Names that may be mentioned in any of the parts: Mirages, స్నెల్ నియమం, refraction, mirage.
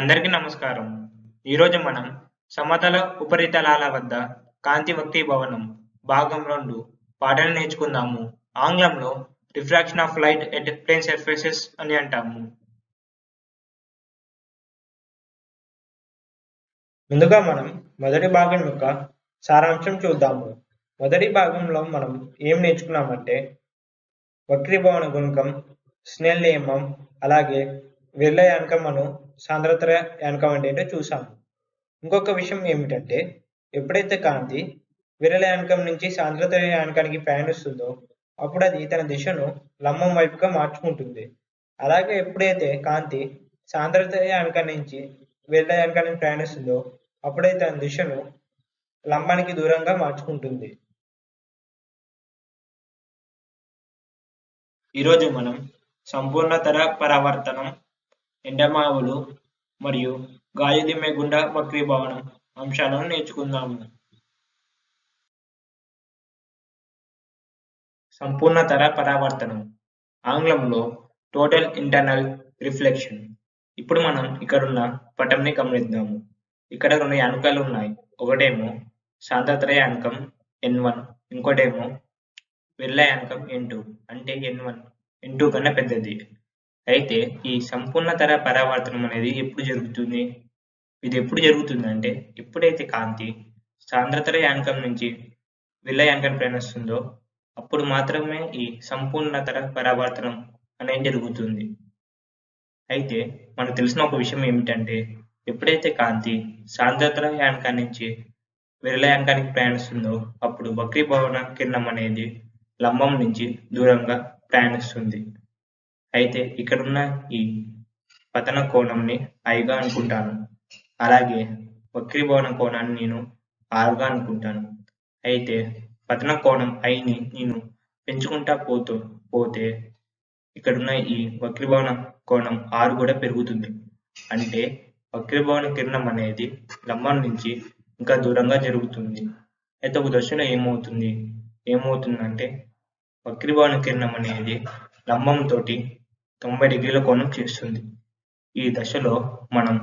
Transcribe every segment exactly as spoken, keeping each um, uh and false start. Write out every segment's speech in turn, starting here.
అందరికీ నమస్కారం. ఈరోజు మనం సమతల ఉపరితలాల వద్ద కాంతి వక్రీభవనం భాగం రెండు పాఠాలు నేర్చుకుందాము. ఆంగ్లంలో refraction of light at plane surfaces అని అంటాము. ముందుగా మనం మొదటి భాగం యొక్క సారాంశం చూద్దాము. మొదటి భాగంలో మనం ఏం నేర్చుకున్నామంటే వక్రీభవన గుణకం, స్నెల్ నియమం, అలాగే విర్ల యానకం అను సాంద్రతర యానకం అంటే ఏంటో చూసాము. ఇంకొక విషయం ఏమిటంటే ఎప్పుడైతే కాంతి విర్ల యానకం నుంచి సాంద్రతర యానకానికి ప్రయాణిస్తుందో అప్పుడు అది తన దిశను లంబం వైపుగా మార్చుకుంటుంది. అలాగే ఎప్పుడైతే కాంతి సాంద్రతర యానకం నుంచి విర్ల యానకానికి ప్రయాణిస్తుందో అప్పుడే తన దిశను లంబానికి దూరంగా మార్చుకుంటుంది. ఈరోజు మనం సంపూర్ణతర పరావర్తనం, ఎండమావులు మరియు గాలి దిమ్మె గుండా వక్రీభవనం అంశాలను నేర్చుకుందాము. సంపూర్ణతర పరావర్తనం, ఆంగ్లంలో టోటల్ ఇంటర్నల్ రిఫ్లెక్షన్. ఇప్పుడు మనం ఇక్కడున్న పటంని గమనిద్దాము. ఇక్కడ రెండు యానకాలు ఉన్నాయి. ఒకటేమో సాంద్రతర యానకం ఎన్ వన్, ఇంకోటేమో విర్ల యానకం ఎన్ టూ. అంటే ఎన్ వన్ ఎన్ టూ కన్నా పెద్దది. అయితే ఈ సంపూర్ణతర పరావర్తనం అనేది ఎప్పుడు జరుగుతుంది? ఇది ఎప్పుడు జరుగుతుంది అంటే ఎప్పుడైతే కాంతి సాంద్రతర యానకం నుంచి విర్ల యానకం ప్రయాణిస్తుందో అప్పుడు మాత్రమే ఈ సంపూర్ణతర పరావర్తనం అనేది జరుగుతుంది. అయితే మనకు తెలిసిన ఒక విషయం ఏమిటంటే ఎప్పుడైతే కాంతి సాంద్రతర యానకం నుంచి విర్ల యానకానికి ప్రయాణిస్తుందో అప్పుడు వక్రీభవన కిరణం అనేది లంబం నుంచి దూరంగా ప్రయాణిస్తుంది. అయితే ఇక్కడున్న ఈ పతన కోణంని ఐగా అనుకుంటాను, అలాగే వక్రీభవన కోణాన్ని నేను ఆరుగా అనుకుంటాను. అయితే పతన కోణం ఐని నేను పెంచుకుంటా పోతూ పోతే ఇక్కడున్న ఈ వక్రీభవన కోణం ఆరు కూడా పెరుగుతుంది. అంటే వక్రీభవన కిరణం అనేది లంబం నుంచి ఇంకా దూరంగా జరుగుతుంది. అయితే ఒక దశలో ఏమవుతుంది ఏమవుతుందంటే వక్రీభవన కిరణం అనేది లంబం తోటి తొంభై డిగ్రీల కోణం చేస్తుంది. ఈ దశలో మనం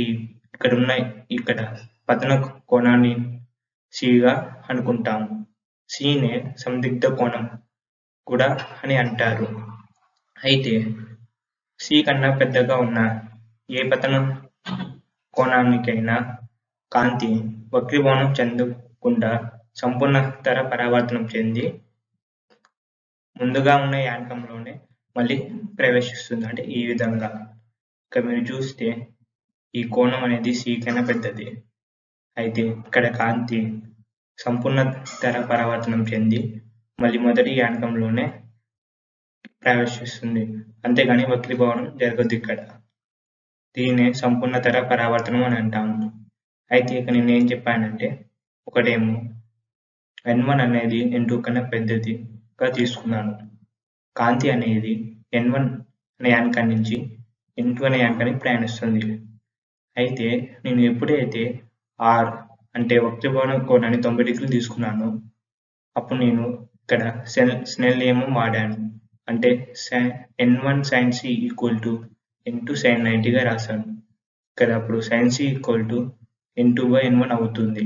ఈ ఇక్కడున్న ఇక్కడ పతన కోణాన్ని సిగా అనుకుంటాము. సినే సందిగ్ధ కోణం కూడా అని అంటారు. అయితే సి కన్నా పెద్దగా ఉన్న ఏ పతన కోణానికైనా కాంతి వక్రీభవనం చెందకుండా సంపూర్ణతర పరావర్తనం చెంది ముందుగా ఉన్న యానకంలోనే మళ్ళీ ప్రవేశిస్తుంది. అంటే ఈ విధంగా ఇక మీరు చూస్తే ఈ కోణం అనేది సి కన్నా పెద్దది. అయితే ఇక్కడ కాంతి సంపూర్ణతర పరావర్తనం చెంది మళ్ళీ మొదటి యానకంలోనే ప్రవేశిస్తుంది, అంతేగాని వక్రీభవనం జరగదు. ఇక్కడ దీనినే సంపూర్ణతర పరావర్తనం అని అంటాము. అయితే ఇక నేను ఏం చెప్పానంటే ఒకటేమో ఎన్ వన్ అనేది ఎన్ టూ కన్నా పెద్దది తీసుకున్నాను. కాంతి అనేది ఎన్ వన్ అనే యానకం నుంచి ఎన్ టూ అనే యానకానికి ప్రయాణిస్తుంది. అయితే నేను ఎప్పుడైతే ఆర్ అంటే వక్రీభవన కోణాన్ని తొంభై డిగ్రీలు తీసుకున్నాను అప్పుడు నేను ఇక్కడ సెల్ స్నెల్ నియమం వాడాను. అంటే N one sine C equal to N two sine నైంటీగా రాశాను. ఇక్కడ అప్పుడు sine C equal to N two by N one అవుతుంది,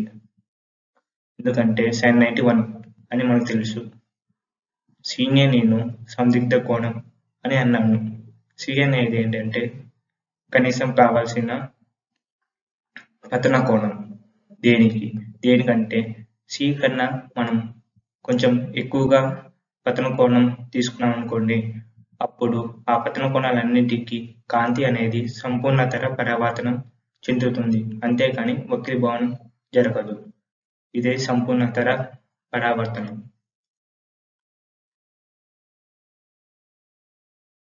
ఎందుకంటే సైన్ నైంటీ వన్ అని మనకు తెలుసు. సినే నేను సందిగ్ధ కోణం అని అన్నాను. సి అనేది ఏంటంటే కనీసం కావాల్సిన పతన కోణం. దేనికి దేనికంటే సి కన్నా మనం కొంచెం ఎక్కువగా పతన కోణం తీసుకున్నాం అనుకోండి, అప్పుడు ఆ పతన కోణాలన్నింటికి కాంతి అనేది సంపూర్ణతర పరావర్తనం చెందుతుంది, అంతేకాని వక్రీభవనం జరగదు. ఇదే సంపూర్ణతర పరావర్తనం.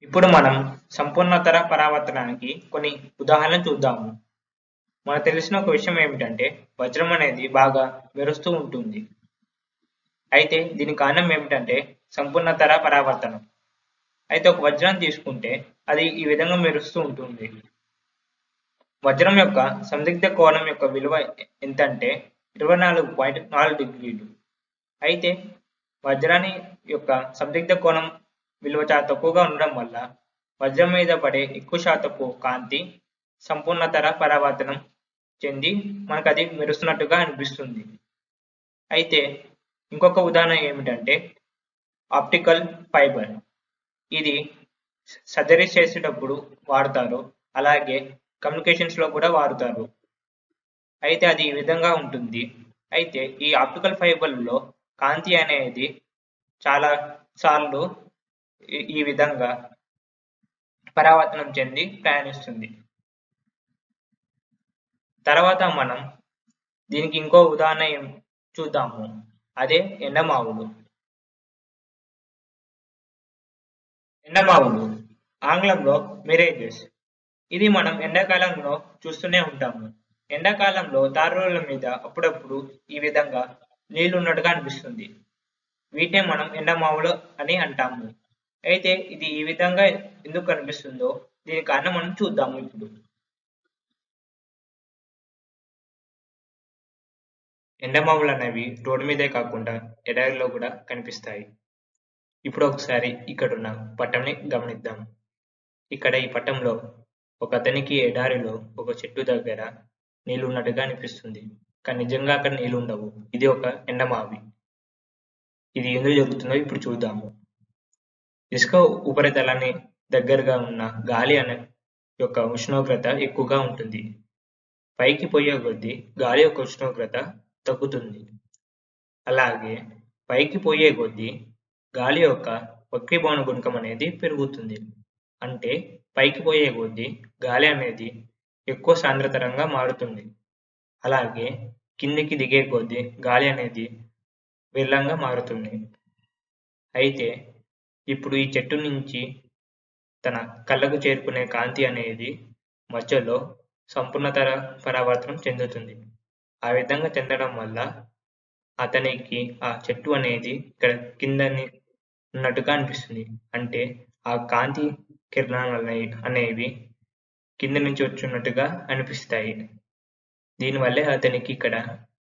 ఇప్పుడు మనం సంపూర్ణతర పరావర్తనానికి కొన్ని ఉదాహరణలు చూద్దాము. మనకు తెలిసిన ఒక విషయం ఏమిటంటే వజ్రం అనేది బాగా మెరుస్తూ ఉంటుంది. అయితే దీని కారణం ఏమిటంటే సంపూర్ణతర పరావర్తనం. అయితే ఒక వజ్రాన్ని తీసుకుంటే అది ఈ విధంగా మెరుస్తూ ఉంటుంది. వజ్రం యొక్క సందిగ్ధ కోణం యొక్క విలువ ఎంతంటే ఇరవై నాలుగు పాయింట్ నాలుగు డిగ్రీలు. అయితే వజ్రాన్ని యొక్క సందిగ్ధ కోణం విలువ చాలా తక్కువగా ఉండడం వల్ల వజ్రం మీద పడే ఎక్కువ శాతపు కాంతి సంపూర్ణతర పరావర్తనం చెంది మనకు అది మెరుస్తున్నట్టుగా అనిపిస్తుంది. అయితే ఇంకొక ఉదాహరణ ఏమిటంటే ఆప్టికల్ ఫైబర్. ఇది సర్జరీ చేసేటప్పుడు వాడతారు, అలాగే కమ్యూనికేషన్స్లో కూడా వాడతారు. అయితే అది ఈ విధంగా ఉంటుంది. అయితే ఈ ఆప్టికల్ ఫైబర్లో కాంతి అనేది చాలా సార్లు ఈ విధంగా పరావర్తనం చెంది ప్రయాణిస్తుంది. తర్వాత మనం దీనికి ఇంకో ఉదాహరణ చూద్దాము, అదే ఎండమావులు. ఎండమావులు ఆంగ్లంలో మిరేజెస్. ఇది మనం ఎండాకాలంలో చూస్తూనే ఉంటాము. ఎండాకాలంలో తారుల మీద అప్పుడప్పుడు ఈ విధంగా నీళ్లు ఉన్నట్టుగా అనిపిస్తుంది. వీటినే మనం ఎండమావులు అని అంటాము. అయితే ఇది ఈ విధంగా ఎందుకు కనిపిస్తుందో దీని కారణం మనం చూద్దాము. ఇప్పుడు ఎండమావులు అనేవి రోడ్డు మీదే కాకుండా ఎడారిలో కూడా కనిపిస్తాయి. ఇప్పుడు ఒకసారి ఇక్కడున్న పట్టంని గమనిద్దాం. ఇక్కడ ఈ పట్టంలో ఒక అతనికి ఎడారిలో ఒక చెట్టు దగ్గర నీళ్లు ఉన్నట్టుగా అనిపిస్తుంది, కానీ నిజంగా అక్కడ నీళ్లు ఉండవు. ఇది ఒక ఎండమావి. ఇది ఎందుకు జరుగుతుందో ఇప్పుడు చూద్దాము. ఇసుక ఉపరితలాన్ని దగ్గరగా ఉన్న గాలి అనే యొక్క ఉష్ణోగ్రత ఎక్కువగా ఉంటుంది. పైకి పోయే కొద్దీ గాలి యొక్క ఉష్ణోగ్రత తగ్గుతుంది. అలాగే పైకి పోయే కొద్దీ గాలి యొక్క వక్రీభవన గుణకం అనేది పెరుగుతుంది. అంటే పైకి పోయే కొద్దీ గాలి అనేది ఎక్కువ సాంద్రతరంగా మారుతుంది. అలాగే కిందికి దిగే కొద్దీ గాలి అనేది విల్లంగా మారుతుంది. అయితే ఇప్పుడు ఈ చెట్టు నుంచి తన కళ్ళకు చేరుకునే కాంతి అనేది మధ్యలో సంపూర్ణతర పరావర్తనం చెందుతుంది. ఆ విధంగా చెందడం వల్ల అతనికి ఆ చెట్టు అనేది ఇక్కడ కింద ఉన్నట్టుగా అనిపిస్తుంది. అంటే ఆ కాంతి కిరణాలు అనేవి కింద నుంచి వచ్చున్నట్టుగా అనిపిస్తాయి. దీనివల్లే అతనికి ఇక్కడ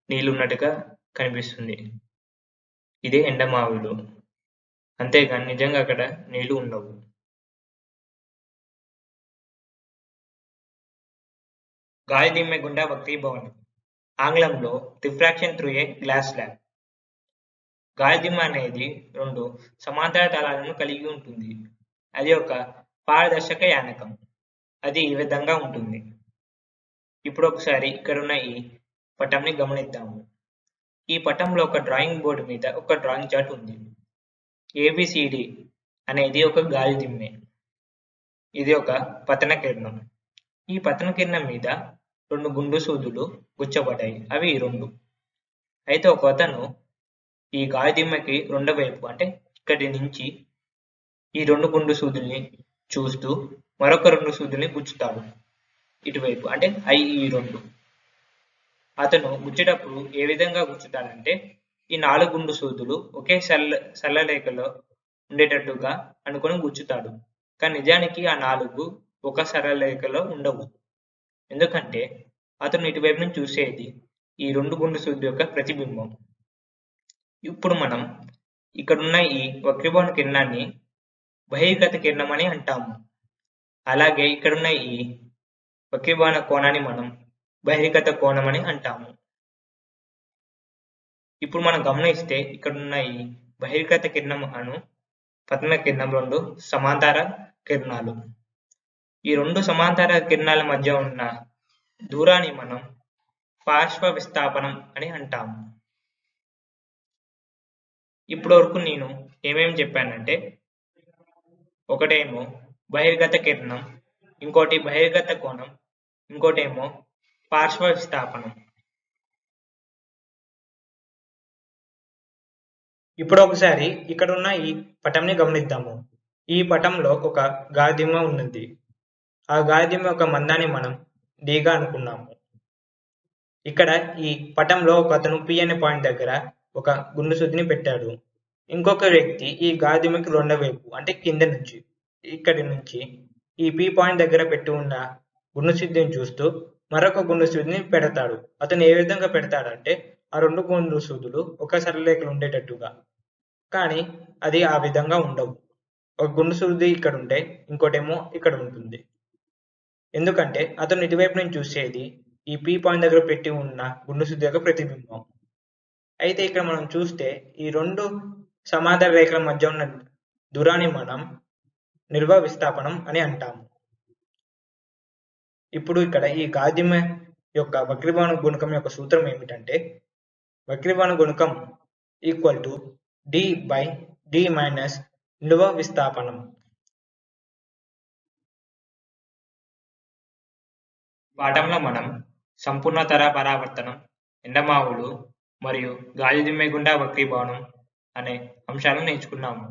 నీళ్ళు ఉన్నట్టుగా కనిపిస్తుంది. ఇదే ఎండమావులు. అంతేగాని నిజంగా అక్కడ నీళ్లు ఉండవు. గాలి దిమ్మె గుండా వక్రీభవనం ఆంగ్లంలో refraction through a glass slab. గాలి దిమ్మ అనేది రెండు సమాంతర తలాలను కలిగి ఉంటుంది. అది ఒక పారదర్శక యానకం. అది ఈ విధంగా ఉంటుంది. ఇప్పుడు ఒకసారి ఇక్కడున్న ఈ పటంని గమనిద్దాము. ఈ పటంలో ఒక డ్రాయింగ్ బోర్డు మీద ఒక డ్రాయింగ్ చార్ట్ ఉంది. ఏబిసిడి అనేది ఒక గాలి దిమ్మె. ఇది ఒక పతన కిరణం. ఈ పతన కిరణం మీద రెండు గుండు సూదులు గుచ్చబడ్డాయి. అవి రెండు. అయితే ఒక అతను ఈ గాలి దిమ్మకి రెండో వైపు అంటే ఇక్కడి నుంచి ఈ రెండు గుండు సూదుల్ని చూస్తూ మరొక రెండు సూదుల్ని గుచ్చుతాడు ఇటువైపు, అంటే అవి ఈ రెండు. అతను గుచ్చేటప్పుడు ఏ విధంగా గుచ్చుతాడంటే ఈ నాలుగు గుండు సూదులు ఒకే సల్ల సల్లరేఖలో ఉండేటట్టుగా అనుకుని గుచ్చుతాడు. కానీ నిజానికి ఆ నాలుగు ఒక సరళరేఖలో ఉండవు. ఎందుకంటే అతను ఇటువైపు నుంచి చూసేది ఈ రెండు గుండు సూది యొక్క ప్రతిబింబం. ఇప్పుడు మనం ఇక్కడున్న ఈ వక్రీభవన కిరణాన్ని బహిర్గత కిరణం అని అంటాము. అలాగే ఇక్కడున్న ఈ వక్రీభవన కోణాన్ని మనం బహిర్గత కోణం అని అంటాము. ఇప్పుడు మనం గమనిస్తే ఇక్కడున్న ఈ బహిర్గత కిరణం అను పతన కిరణం రెండు సమాంతర కిరణాలు. ఈ రెండు సమాంతర కిరణాల మధ్య ఉన్న దూరాన్ని మనం పార్శ్వ విస్థాపనం అని అంటాము. ఇప్పటి వరకు నేను ఏమేమి చెప్పానంటే, ఒకటేమో బహిర్గత కిరణం, ఇంకోటి బహిర్గత కోణం, ఇంకోటేమో పార్శ్వ విస్థాపనం. ఇప్పుడు ఒకసారి ఇక్కడ ఉన్న ఈ పటంని గమనిద్దాము. ఈ పటంలో ఒక గాలి దిమ్మ ఉన్నది. ఆ గాలి దిమ్మ యొక్క మందాన్ని మనం డీగా అనుకున్నాము. ఇక్కడ ఈ పటంలో ఒక అతను పి అనే పాయింట్ దగ్గర ఒక గుండు సూదిని పెట్టాడు. ఇంకొక వ్యక్తి ఈ గాలి దిమ్మకి రెండో వైపు అంటే కింద నుంచి ఇక్కడి నుంచి ఈ పి పాయింట్ దగ్గర పెట్టి ఉన్న గుండు సూదిని చూస్తూ మరొక గుండు సూదిని పెడతాడు. అతను ఏ విధంగా పెడతాడంటే ఆ రెండు గుండు సూదులు ఒక సరళరేఖలు ఉండేటట్టుగా, కానీ అది ఆ విధంగా ఉండవు. ఒక గుండు సూది ఇక్కడ ఉంటే ఇంకోటేమో ఇక్కడ ఉంటుంది. ఎందుకంటే అతను ఇటువైపు నుంచి చూసేది ఈ పీ పాయింట్ దగ్గర పెట్టి ఉన్న గుండు సుద్ది యొక్క ప్రతిబింబం. అయితే ఇక్కడ మనం చూస్తే ఈ రెండు సమాంతర రేఖల మధ్య ఉన్న దూరాన్ని మనం నిర్వ విస్థాపనం అని అంటాము. ఇప్పుడు ఇక్కడ ఈ గాజిమ యొక్క వక్రీభవన గుణకం యొక్క సూత్రం ఏమిటంటే వక్రీభవన గుణకం equal to D by D minus నిలువ విస్థాపనం. పాఠంలో మనం సంపూర్ణ తర పరావర్తనం, ఎండమావులు మరియు గాలి దిమ్మె గుండా వక్రీభవనం అనే అంశాలను నేర్చుకున్నాము.